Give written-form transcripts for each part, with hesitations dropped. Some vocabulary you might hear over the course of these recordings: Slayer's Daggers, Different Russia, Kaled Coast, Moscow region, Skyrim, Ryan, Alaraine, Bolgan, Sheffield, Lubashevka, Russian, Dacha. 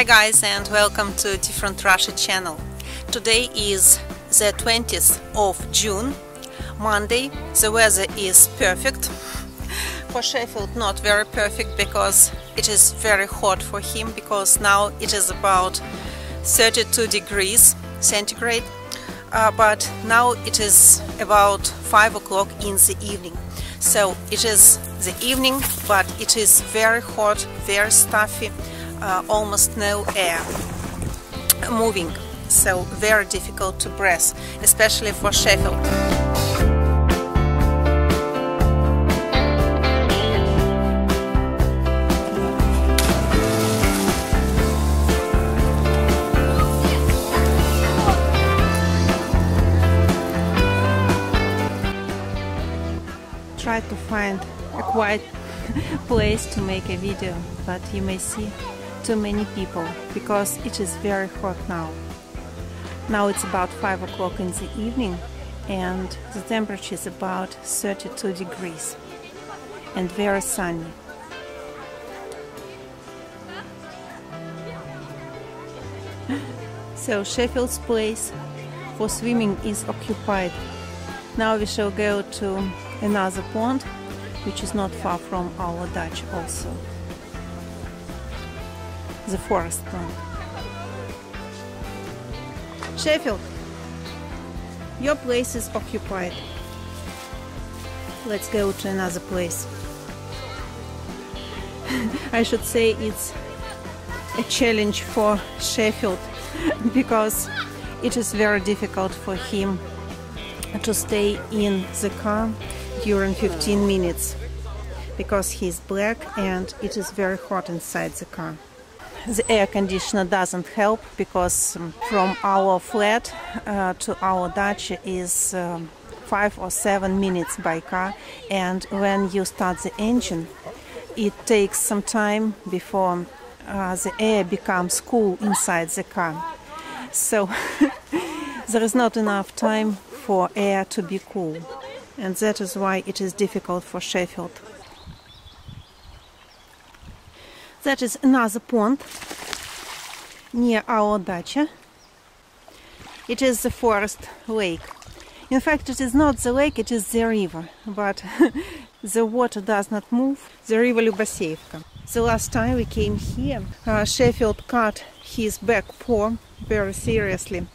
Hi guys, and welcome to Different Russia channel. Today is the 20th of June, Monday. The weather is perfect. For Sheffield not very perfect, because it is very hot for him, because now it is about 32 degrees centigrade, but now it is about 5 o'clock in the evening. So it is the evening, but it is very hot, very stuffy. Almost no air moving, so very difficult to breathe, especially for Sheffield. Try to find a quiet place to make a video, but you may see too many people, because it is very hot now. Now it's about 5 o'clock in the evening and the temperature is about 32 degrees and very sunny. So Sheffield's place for swimming is occupied. Now we shall go to another pond, which is not far from our Dacha also. The forest pond. Sheffield, your place is occupied. Let's go to another place. I should say it's a challenge for Sheffield, because it is very difficult for him to stay in the car during 15 minutes, because he is black and it is very hot inside the car. The air conditioner doesn't help, because from our flat to our dacha is 5 or 7 minutes by car, and when you start the engine it takes some time before the air becomes cool inside the car. So there is not enough time for air to be cool, and that is why it is difficult for Sheffield. That is another pond near our dacha. It is the forest lake. In fact, it is not the lake, it is the river, but the water does not move. The river Lubashevka. The last time we came here, Sheffield cut his back paw very seriously.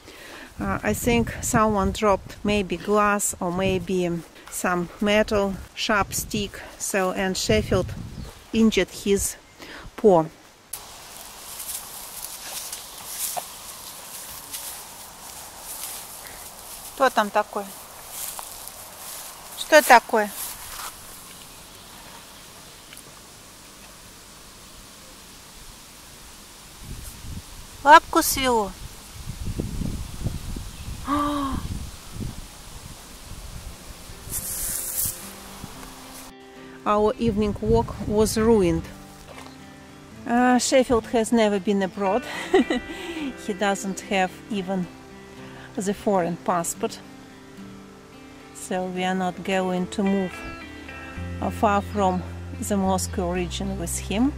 I think someone dropped maybe glass or maybe some metal, sharp stick, so, and Sheffield injured his paw. Кто там такой? Что такое? Лапку свело. Our evening walk was ruined. Sheffield has never been abroad. He doesn't have even the foreign passport, so we are not going to move far from the Moscow region with him.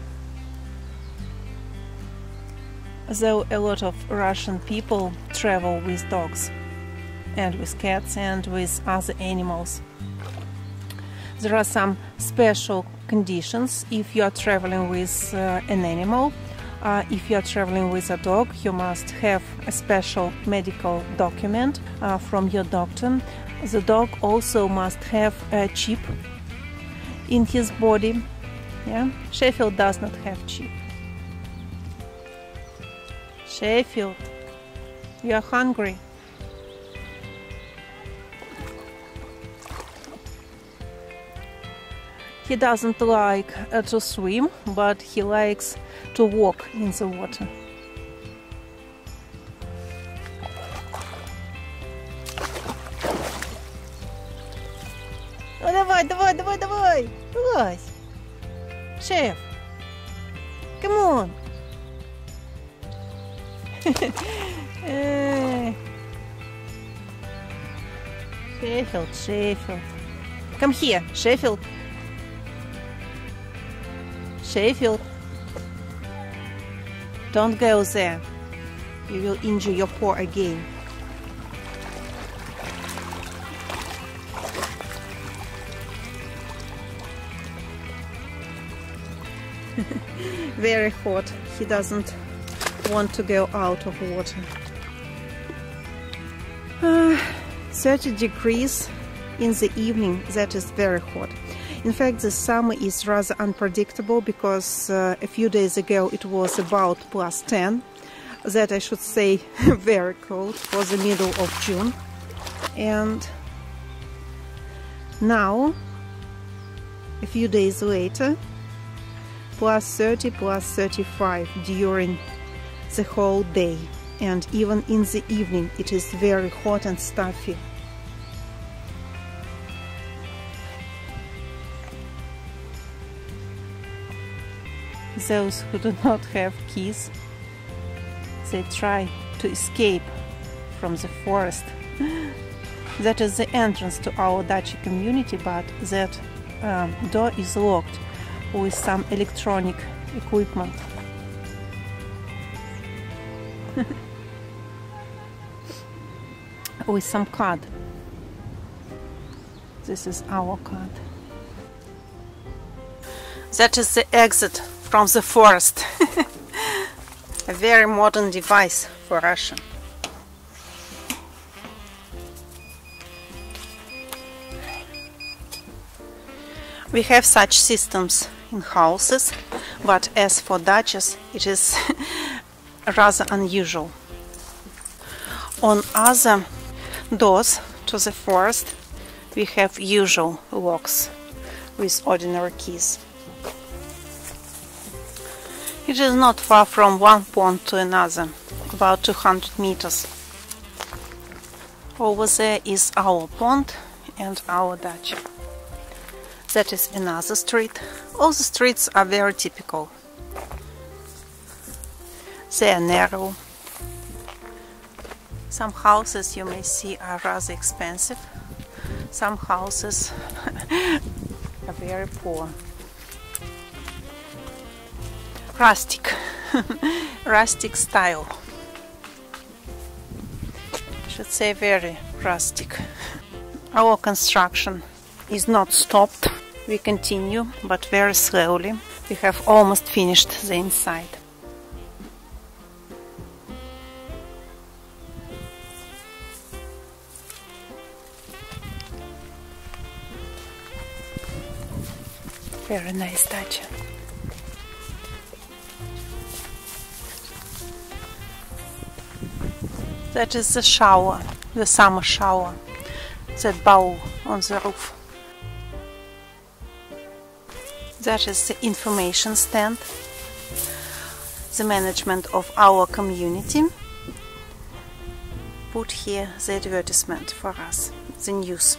Though a lot of Russian people travel with dogs and with cats and with other animals. There are some special conditions if you are traveling with an animal. If you are traveling with a dog, you must have a special medical document from your doctor. The dog also must have a chip in his body. Yeah? Sheffield does not have chip. Sheffield, you are hungry. He doesn't like to swim, but he likes to walk in the water. Ну давай, давай, давай, давай! Вылазь! Шеф! Come on! Sheffield, Sheffield. Come here, Sheffield. Sheffield, Don't go there. You will injure your paw again. Very hot. He doesn't want to go out of water. 30 degrees in the evening, that is very hot. In fact, the summer is rather unpredictable because a few days ago it was about plus 10. That I should say very cold for the middle of June. And now, a few days later, plus 30, plus 35 during the whole day. And even in the evening it is very hot and stuffy. Those who do not have keys, they try to escape from the forest. That is the entrance to our Dacha community, but that door is locked with some electronic equipment. With some card. This is our card. That is the exit from the forest. A very modern device for Russia. We have such systems in houses, but as for dachas, it is rather unusual. On other doors to the forest, we have usual locks with ordinary keys. It is not far from one pond to another, about 200 meters. Over there is our pond and our dacha. That is another street. All the streets are very typical. They are narrow. Some houses you may see are rather expensive. Some houses are very poor. Rustic, rustic style. I should say very rustic. Our construction is not stopped. We continue, but very slowly. We have almost finished the inside. Very nice dacha. That is the shower, the summer shower, that bowl on the roof. That is the information stand, the management of our community. Put here the advertisement for us, the news.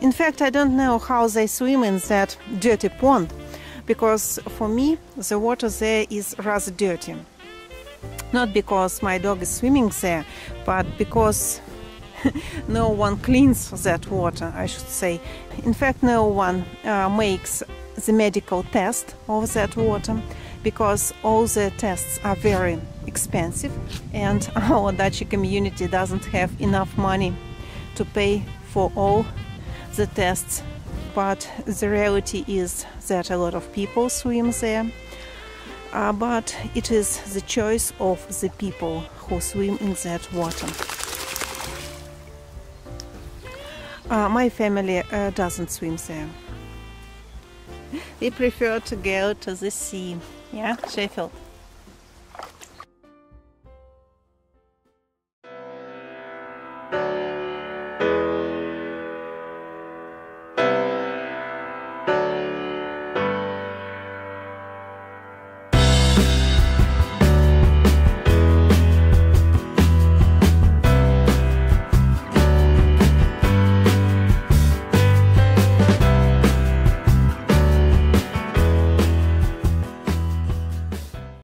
In fact, I don't know how they swim in that dirty pond, because for me the water there is rather dirty. Not because my dog is swimming there, but because no one cleans that water, I should say. In fact, no one makes the medical test of that water, because all the tests are very expensive and our Dacha community doesn't have enough money to pay for all the tests. But the reality is that a lot of people swim there, but it is the choice of the people who swim in that water. My family doesn't swim there. They prefer to go to the sea, yeah, Sheffield.